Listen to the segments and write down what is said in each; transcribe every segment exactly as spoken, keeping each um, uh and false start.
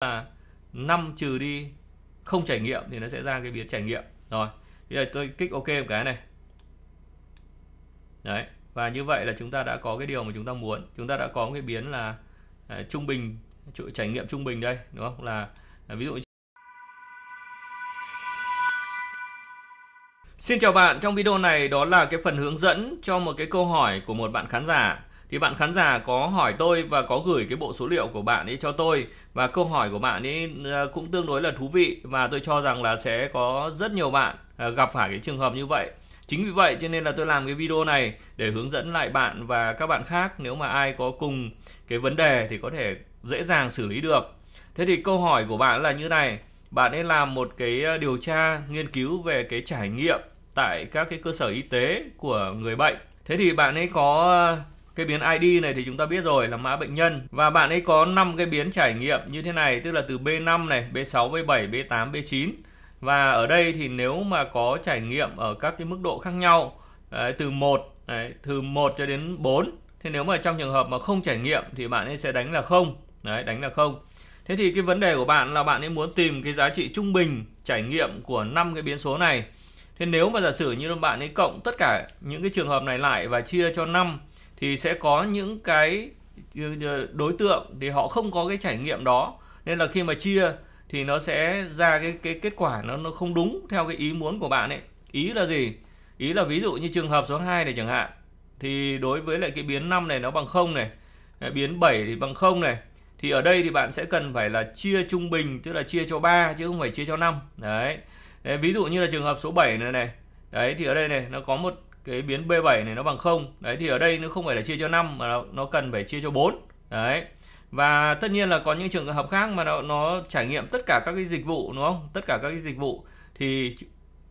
là năm trừ đi không trải nghiệm thì nó sẽ ra cái biến trải nghiệm. Rồi bây giờ tôi kích OK một cái này. Đấy, và như vậy là chúng ta đã có cái điều mà chúng ta muốn. Chúng ta đã có một cái biến là à, trung bình, trải nghiệm trung bình đây, đúng không? Là à, ví dụ. Xin chào bạn, trong video này đó là cái phần hướng dẫn cho một cái câu hỏi của một bạn khán giả. Thì bạn khán giả có hỏi tôi và có gửi cái bộ số liệu của bạn ấy cho tôi, và câu hỏi của bạn ấy cũng tương đối là thú vị, và tôi cho rằng là sẽ có rất nhiều bạn gặp phải cái trường hợp như vậy. Chính vì vậy cho nên là tôi làm cái video này để hướng dẫn lại bạn và các bạn khác, nếu mà ai có cùng cái vấn đề thì có thể dễ dàng xử lý được. Thế thì câu hỏi của bạn là như này, bạn ấy làm một cái điều tra nghiên cứu về cái trải nghiệm tại các cái cơ sở y tế của người bệnh. Thế thì bạn ấy có cái biến i đê này thì chúng ta biết rồi, là mã bệnh nhân, và bạn ấy có năm cái biến trải nghiệm như thế này, tức là từ B năm này, B sáu, B bảy, B tám, B chín. Và ở đây thì nếu mà có trải nghiệm ở các cái mức độ khác nhau, đấy, từ một đấy, từ một cho đến bốn. Thế nếu mà trong trường hợp mà không trải nghiệm thì bạn ấy sẽ đánh là không, đấy, đánh là không. Thế thì cái vấn đề của bạn là bạn ấy muốn tìm cái giá trị trung bình trải nghiệm của năm cái biến số này. Thế nếu mà giả sử như bạn ấy cộng tất cả những cái trường hợp này lại và chia cho năm thì sẽ có những cái đối tượng thì họ không có cái trải nghiệm đó, nên là khi mà chia thì nó sẽ ra cái cái kết quả nó nó không đúng theo cái ý muốn của bạn ấy. Ý là gì? Ý là ví dụ như trường hợp số hai này chẳng hạn, thì đối với lại cái biến năm này nó bằng không này, biến bảy thì bằng không này. Thì ở đây thì bạn sẽ cần phải là chia trung bình, tức là chia cho ba chứ không phải chia cho năm. Đấy. Đấy, ví dụ như là trường hợp số bảy này này. Đấy thì ở đây này nó có một cái biến B bảy này nó bằng không. Đấy thì ở đây nó không phải là chia cho năm mà nó, nó cần phải chia cho bốn. Đấy. Và tất nhiên là có những trường hợp khác mà nó, nó trải nghiệm tất cả các cái dịch vụ, đúng không? Tất cả các cái dịch vụ thì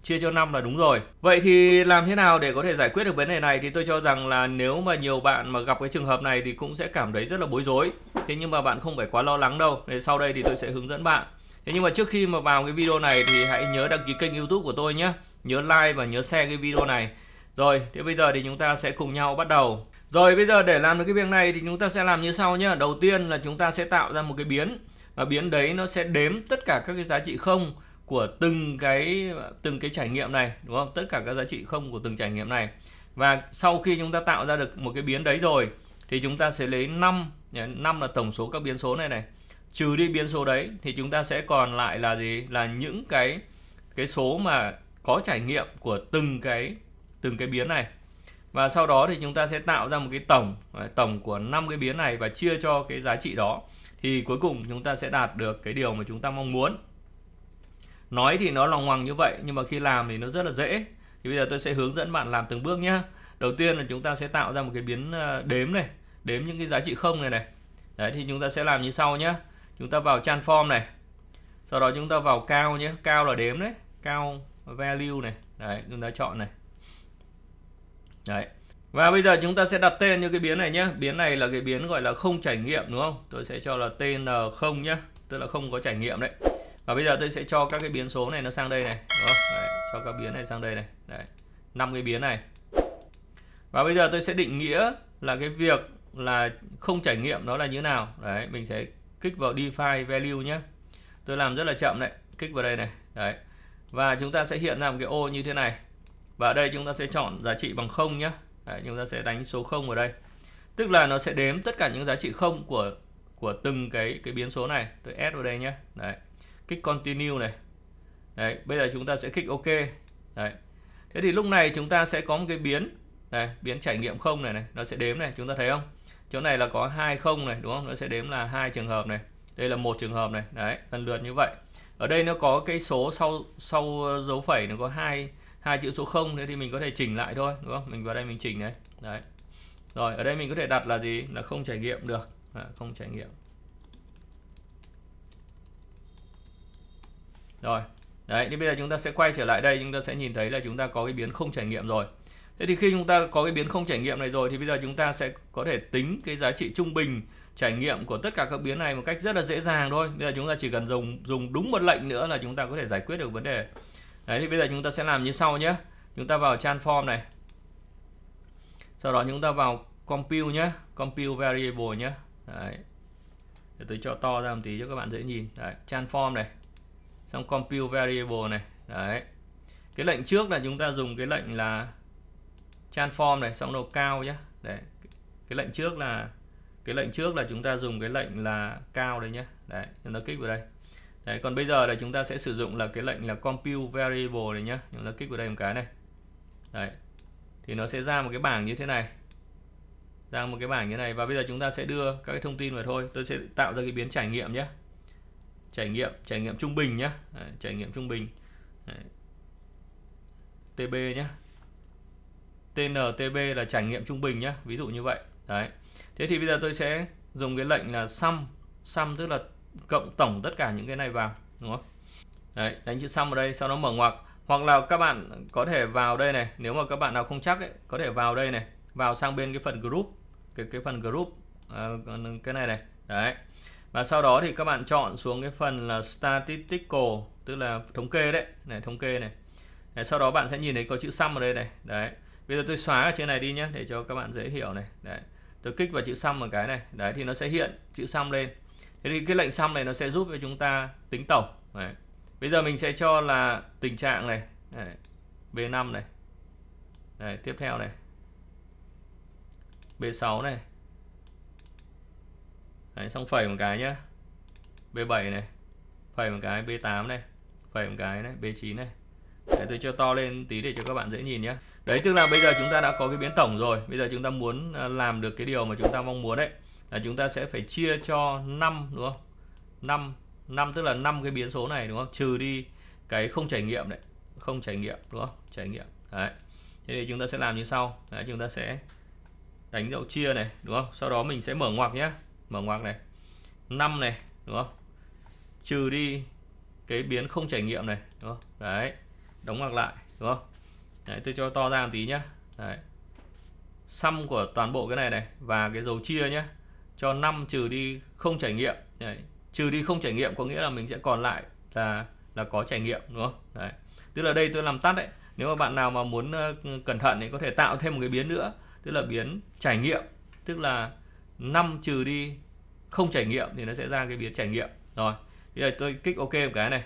chia cho năm là đúng rồi. Vậy thì làm thế nào để có thể giải quyết được vấn đề này? Thì tôi cho rằng là nếu mà nhiều bạn mà gặp cái trường hợp này thì cũng sẽ cảm thấy rất là bối rối. Thế nhưng mà bạn không phải quá lo lắng đâu. Để sau đây thì tôi sẽ hướng dẫn bạn. Thế nhưng mà trước khi mà vào cái video này thì hãy nhớ đăng ký kênh YouTube của tôi nhé. Nhớ like và nhớ share cái video này. Rồi, thế bây giờ thì chúng ta sẽ cùng nhau bắt đầu. Rồi, bây giờ để làm được cái việc này thì chúng ta sẽ làm như sau nhé. Đầu tiên là chúng ta sẽ tạo ra một cái biến. Và biến đấy nó sẽ đếm tất cả các cái giá trị không của từng cái từng cái trải nghiệm này, đúng không? Tất cả các giá trị không của từng trải nghiệm này. Và sau khi chúng ta tạo ra được một cái biến đấy rồi thì chúng ta sẽ lấy năm, năm là tổng số các biến số này này, trừ đi biến số đấy thì chúng ta sẽ còn lại là gì? Là những cái cái số mà có trải nghiệm của từng cái từng cái biến này. Và sau đó thì chúng ta sẽ tạo ra một cái tổng, tổng của năm cái biến này và chia cho cái giá trị đó. Thì cuối cùng chúng ta sẽ đạt được cái điều mà chúng ta mong muốn. Nói thì nó loằng ngoằng như vậy nhưng mà khi làm thì nó rất là dễ. Thì bây giờ tôi sẽ hướng dẫn bạn làm từng bước nhé. Đầu tiên là chúng ta sẽ tạo ra một cái biến đếm này, đếm những cái giá trị không này này. Đấy thì chúng ta sẽ làm như sau nhé. Chúng ta vào transform này. Sau đó chúng ta vào cao nhé, cao là đếm đấy, cao value này. Đấy, chúng ta chọn này. Đấy. Và bây giờ chúng ta sẽ đặt tên cho cái biến này nhé. Biến này là cái biến gọi là không trải nghiệm, đúng không? Tôi sẽ cho là tê en không nhé, tức là không có trải nghiệm đấy. Và bây giờ tôi sẽ cho các cái biến số này nó sang đây này. Đó, đấy, cho các biến này sang đây này. Đấy, năm cái biến này. Và bây giờ tôi sẽ định nghĩa là cái việc là không trải nghiệm nó là như nào. Đấy, mình sẽ kích vào define value nhé. Tôi làm rất là chậm đấy, kích vào đây này. Đấy. Và chúng ta sẽ hiện ra một cái ô như thế này. Và ở đây chúng ta sẽ chọn giá trị bằng không nhé. Đấy, chúng ta sẽ đánh số không vào đây. Tức là nó sẽ đếm tất cả những giá trị không của của từng cái cái biến số này. Tôi add vào đây nhé. Đấy. Kích continue này. Đấy, bây giờ chúng ta sẽ kích OK. Đấy. Thế thì lúc này chúng ta sẽ có một cái biến này, biến trải nghiệm không này này, nó sẽ đếm này, chúng ta thấy không? Chỗ này là có hai không này, đúng không? Nó sẽ đếm là hai trường hợp này. Đây là một trường hợp này. Đấy, lần lượt như vậy. Ở đây nó có cái số sau sau dấu phẩy nó có hai hai chữ số không, thế thì mình có thể chỉnh lại thôi, đúng không? Mình vào đây mình chỉnh này. Đấy. Rồi, ở đây mình có thể đặt là gì? Là không trải nghiệm được. À, không trải nghiệm. Rồi, đấy, thì bây giờ chúng ta sẽ quay trở lại đây, chúng ta sẽ nhìn thấy là chúng ta có cái biến không trải nghiệm rồi. Thế thì khi chúng ta có cái biến không trải nghiệm này rồi thì bây giờ chúng ta sẽ có thể tính cái giá trị trung bình trải nghiệm của tất cả các biến này một cách rất là dễ dàng thôi. Bây giờ chúng ta chỉ cần dùng dùng đúng một lệnh nữa là chúng ta có thể giải quyết được vấn đề. Đấy, thì bây giờ chúng ta sẽ làm như sau nhé. Chúng ta vào transform này. Sau đó chúng ta vào compute nhé, compute variable nhé. Đấy. Để tôi cho to ra một tí cho các bạn dễ nhìn. Đấy, transform này, xong compute variable này. Đấy, cái lệnh trước là chúng ta dùng cái lệnh là transform này, xong đầu cao nhá. Đấy, cái lệnh trước là cái lệnh trước là chúng ta dùng cái lệnh là cao đấy nhá. Đấy, nó kích vào đây. Đấy, còn bây giờ là chúng ta sẽ sử dụng là cái lệnh là compute variable này nhá. Chúng ta kích vào đây một cái này. Đấy, thì nó sẽ ra một cái bảng như thế này, ra một cái bảng như thế này. Và bây giờ chúng ta sẽ đưa các cái thông tin vào thôi. Tôi sẽ tạo ra cái biến trải nghiệm nhé, trải nghiệm trải nghiệm trung bình nhé. Đấy, trải nghiệm trung bình. Đấy, tb nhé, tntb là trải nghiệm trung bình nhé, ví dụ như vậy. Đấy, thế thì bây giờ tôi sẽ dùng cái lệnh là sum, sum tức là cộng tổng tất cả những cái này vào, đúng không? Đấy, đánh chữ sum vào đây, sau đó mở ngoặc. Hoặc là các bạn có thể vào đây này, nếu mà các bạn nào không chắc ấy, có thể vào đây này, vào sang bên cái phần group, cái cái phần group à, cái này này. Đấy, và sau đó thì các bạn chọn xuống cái phần là statistical, tức là thống kê đấy này, thống kê này. Đấy, sau đó bạn sẽ nhìn thấy có chữ sum ở đây này. Đấy, bây giờ tôi xóa ở trên này đi nhé, để cho các bạn dễ hiểu này. Đấy, tôi kích vào chữ sum một cái này. Đấy, thì nó sẽ hiện chữ sum lên. Thế thì cái lệnh sum này nó sẽ giúp cho chúng ta tính tổng. Đấy, bây giờ mình sẽ cho là tình trạng này. Đấy, bê năm này. Đấy, tiếp theo này, bê sáu này. Đấy, xong phẩy một cái nhá, bê bảy này, phẩy một cái, bê tám này, phẩy một cái này, bê chín này. Đấy, tôi cho to lên tí để cho các bạn dễ nhìn nhé. Đấy, tức là bây giờ chúng ta đã có cái biến tổng rồi. Bây giờ chúng ta muốn làm được cái điều mà chúng ta mong muốn đấy, là chúng ta sẽ phải chia cho năm, đúng không? Năm năm tức là năm cái biến số này, đúng không? Trừ đi cái không trải nghiệm đấy, không trải nghiệm, đúng không? Trải nghiệm. Đấy, thế thì chúng ta sẽ làm như sau. Đấy, chúng ta sẽ đánh dấu chia này, đúng không? Sau đó mình sẽ mở ngoặc nhé, mở ngoặc này, năm này, đúng không? Trừ đi cái biến không trải nghiệm này, đúng không? Đấy, đóng ngoặc lại, đúng không? Đấy, tôi cho to ra một tí nhá. Đấy, sum của toàn bộ cái này này và cái dấu chia nhé, cho năm trừ đi không trải nghiệm. Đấy, trừ đi không trải nghiệm có nghĩa là mình sẽ còn lại là là có trải nghiệm, đúng không? Đấy, tức là đây tôi làm tắt đấy. Nếu mà bạn nào mà muốn cẩn thận thì có thể tạo thêm một cái biến nữa, tức là biến trải nghiệm, tức là năm trừ đi không trải nghiệm thì nó sẽ ra cái biến trải nghiệm. Rồi, bây giờ tôi kích ok một cái này.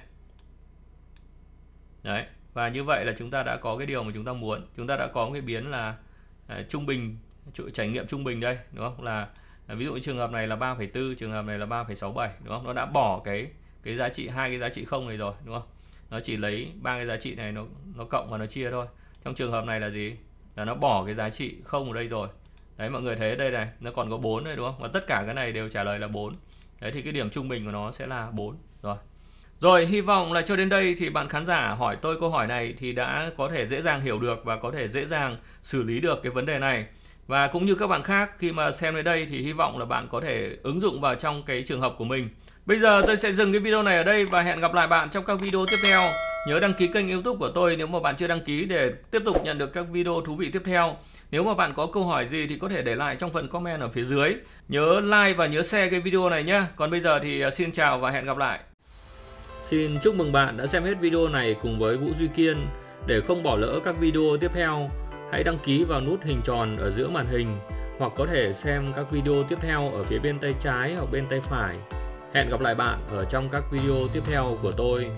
Đấy, và như vậy là chúng ta đã có cái điều mà chúng ta muốn. Chúng ta đã có cái biến là à, trung bình, trải nghiệm trung bình đây, đúng không? Là ví dụ trường hợp này là ba phẩy bốn, trường hợp này là ba phẩy sáu bảy, đúng không? Nó đã bỏ cái cái giá trị, hai cái giá trị không này rồi, đúng không? Nó chỉ lấy ba cái giá trị này, nó nó cộng và nó chia thôi. Trong trường hợp này là gì? Là nó bỏ cái giá trị không ở đây rồi. Đấy, mọi người thấy ở đây này, nó còn có bốn đây, đúng không? Và tất cả cái này đều trả lời là bốn. Đấy, thì cái điểm trung bình của nó sẽ là bốn rồi. Rồi, hy vọng là cho đến đây thì bạn khán giả hỏi tôi câu hỏi này thì đã có thể dễ dàng hiểu được và có thể dễ dàng xử lý được cái vấn đề này. Và cũng như các bạn khác khi mà xem đến đây thì hy vọng là bạn có thể ứng dụng vào trong cái trường hợp của mình. Bây giờ tôi sẽ dừng cái video này ở đây và hẹn gặp lại bạn trong các video tiếp theo. Nhớ đăng ký kênh YouTube của tôi nếu mà bạn chưa đăng ký để tiếp tục nhận được các video thú vị tiếp theo. Nếu mà bạn có câu hỏi gì thì có thể để lại trong phần comment ở phía dưới. Nhớ like và nhớ share cái video này nhé. Còn bây giờ thì xin chào và hẹn gặp lại. Xin chúc mừng bạn đã xem hết video này cùng với Vũ Duy Kiên. Để không bỏ lỡ các video tiếp theo, hãy đăng ký vào nút hình tròn ở giữa màn hình hoặc có thể xem các video tiếp theo ở phía bên tay trái hoặc bên tay phải. Hẹn gặp lại bạn ở trong các video tiếp theo của tôi.